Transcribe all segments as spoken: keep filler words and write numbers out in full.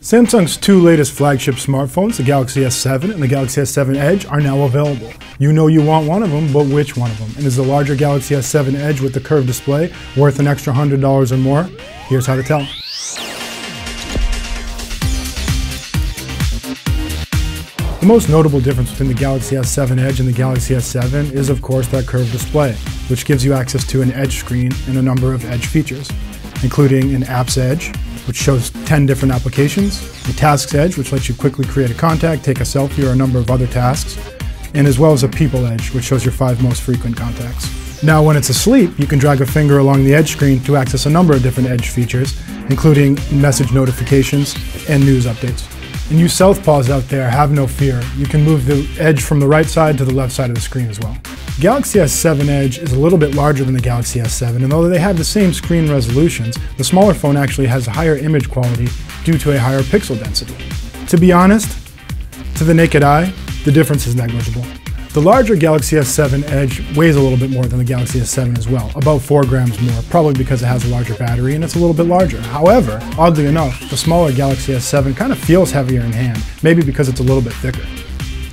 Samsung's two latest flagship smartphones, the Galaxy S seven and the Galaxy S seven Edge, are now available. You know you want one of them, but which one of them? And is the larger Galaxy S seven Edge with the curved display worth an extra one hundred dollars or more? Here's how to tell. The most notable difference between the Galaxy S seven Edge and the Galaxy S seven is, of course, that curved display, which gives you access to an Edge screen and a number of Edge features, including an Apps Edge, which shows ten different applications, a Tasks Edge, which lets you quickly create a contact, take a selfie, or a number of other tasks, and as well as a People Edge, which shows your five most frequent contacts. Now, when it's asleep, you can drag a finger along the Edge screen to access a number of different Edge features, including message notifications and news updates. And you southpaws out there, have no fear. You can move the Edge from the right side to the left side of the screen as well. Galaxy S seven Edge is a little bit larger than the Galaxy S seven, and although they have the same screen resolutions, the smaller phone actually has a higher image quality due to a higher pixel density. To be honest, to the naked eye, the difference is negligible. The larger Galaxy S seven Edge weighs a little bit more than the Galaxy S seven as well, about four grams more, probably because it has a larger battery and it's a little bit larger. However, oddly enough, the smaller Galaxy S seven kind of feels heavier in hand, maybe because it's a little bit thicker.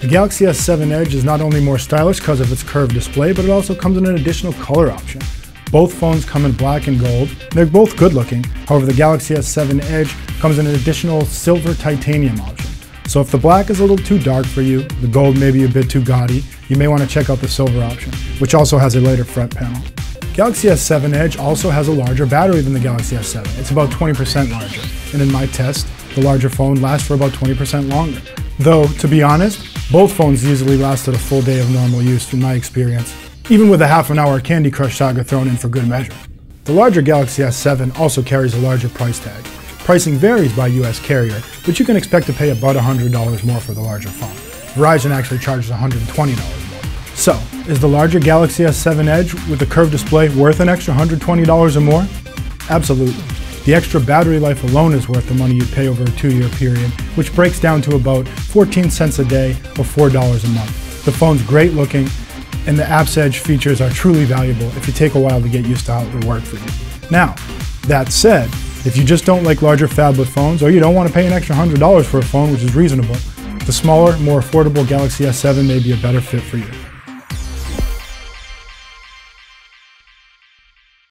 The Galaxy S seven Edge is not only more stylish because of its curved display, but it also comes in an additional color option. Both phones come in black and gold. They're both good looking. However, the Galaxy S seven Edge comes in an additional silver titanium option. So if the black is a little too dark for you, the gold may be a bit too gaudy, you may want to check out the silver option, which also has a lighter front panel. Galaxy S seven Edge also has a larger battery than the Galaxy S seven. It's about twenty percent larger. And in my test, the larger phone lasts for about twenty percent longer. Though, to be honest, both phones usually lasted a full day of normal use from my experience, even with a half an hour Candy Crush Saga thrown in for good measure. The larger Galaxy S seven also carries a larger price tag. Pricing varies by U S carrier, but you can expect to pay about one hundred dollars more for the larger phone. Verizon actually charges one hundred twenty dollars more. So, is the larger Galaxy S seven Edge with the curved display worth an extra one hundred twenty dollars or more? Absolutely. The extra battery life alone is worth the money you'd pay over a two-year period, which breaks down to about fourteen cents a day or four dollars a month. The phone's great looking, and the Apps Edge features are truly valuable if you take a while to get used to how it will work for you. Now, that said, if you just don't like larger phablet phones, or you don't want to pay an extra one hundred dollars for a phone, which is reasonable, the smaller, more affordable Galaxy S seven may be a better fit for you.